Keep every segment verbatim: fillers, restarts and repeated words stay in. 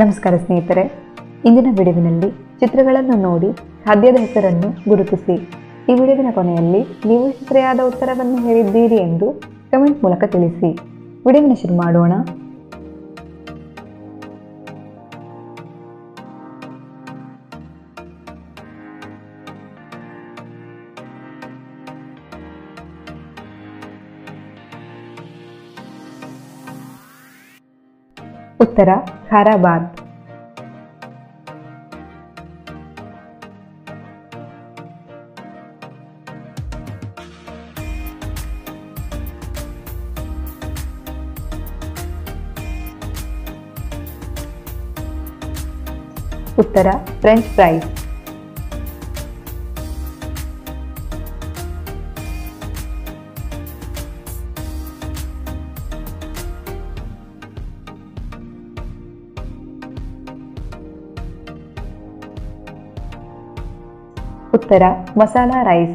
ನಮಸ್ಕಾರ ಸ್ನೇಹಿತರೆ, ಇಂದಿನ ವಿಡಿಯೋವಿನಲ್ಲಿ ಚಿತ್ರಗಳನ್ನು ನೋಡಿ ಖಾದ್ಯದ ಹೆಸರನ್ನು ಗುರುತಿಸಿ. ಈ ವಿಡಿಯೋವಿನ ಕೊನೆಯಲ್ಲಿ ನೀವು ಸರಿಯಾದ ಉತ್ತರವನ್ನು ಹೇಳಿದ್ದೀರಿ ಎಂದು ಕಮೆಂಟ್ ಮೂಲಕ ತಿಳಿಸಿ. ವಿಡಿಯೋವನ್ನು ಶುರು ಮಾಡೋಣ. उत्तर खाराबाद. उत्तर फ्रेंच फ्राइज. उत्तर मसाला राइस.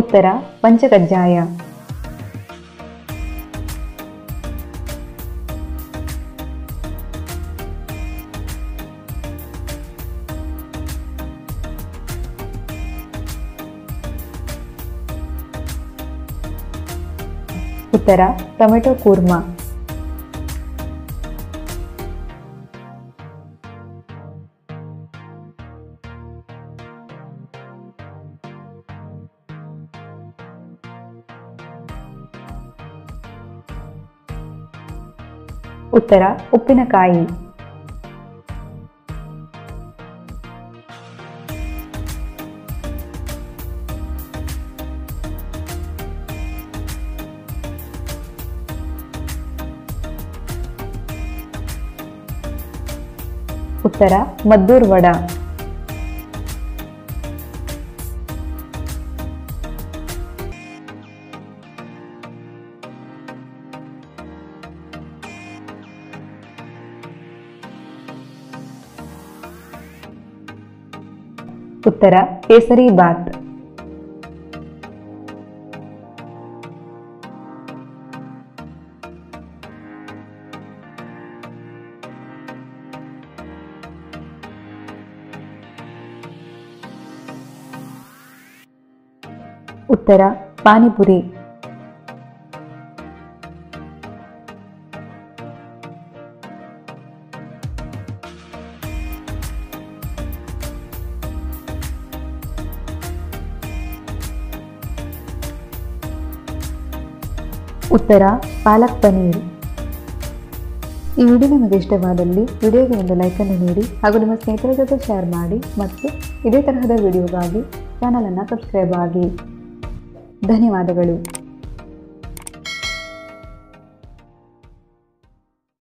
उत्तर पंचकज्जाय. उत्तर टोमॅटो कूर्मा. उत्तर उप्पिनकाई. उत्तर मद्दूर वड़ा. उत्तर केसरी भात. उत्तर पानीपुरी. उत्तर पालक पनीर. ಈ ವಿಡಿಯೋ ನಿಮಗೆ ಇಷ್ಟವಾದಲ್ಲಿ ವಿಡಿಯೋಗೆ ಒಂದು ಲೈಕನ್ನು ನೀಡಿ ಹಾಗೂ ನಿಮ್ಮ ಸ್ನೇಹಿತರ ಜೊತೆ ಶೇರ್ ಮಾಡಿ ಮತ್ತು ಇದೇ ತರಹದ ವಿಡಿಯೋಗಾಗಿ ಚಾನಲನ್ನು ಸಬ್ಸ್ಕ್ರೈಬ್ ಆಗಿ. ಧನ್ಯವಾದಗಳು.